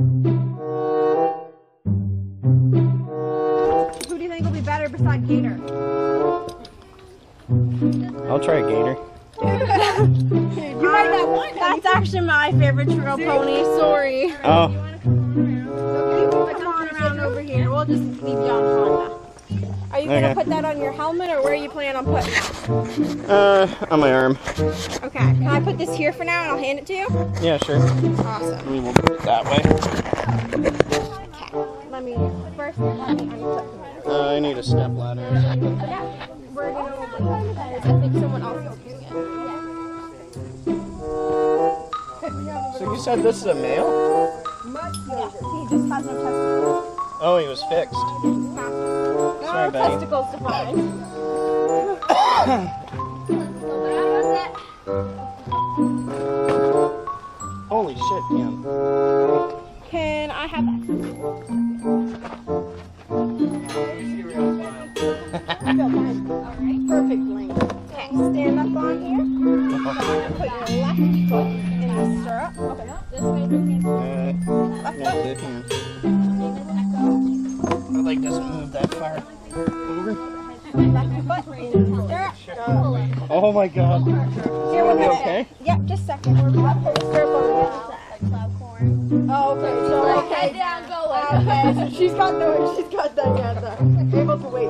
Who do you think will be better beside Gator? I'll try a Gator. Dude, you might not want him. That's actually my favorite trail pony. Sorry. Right, oh. You want to come on around over here? We'll just leave you on Honda. Are you going to put that on your helmet, or where are you planning on putting it? On my arm. Okay. Can I put this here for now, and I'll hand it to you? Yeah, sure. Awesome. We will put it that way. Okay. First, let me unplug the I need a step ladder. Yeah. We're going to open it. I think someone else is using it. Yeah. So you said this is a male? Much larger. He just has no testicles. Oh, he was fixed. Sorry, testicles to find. Holy shit, Kim. Can I have that? Alright, perfect length. Okay, stand up on here. Put your left foot in the stirrup. Open up this way. Left foot. My leg doesn't move that far. Over. Oh my god. Are we okay? Yeah, just a second. We're up for the circle. Oh, okay. So, okay. Down, go away. Okay, she's got that. We're able to wait.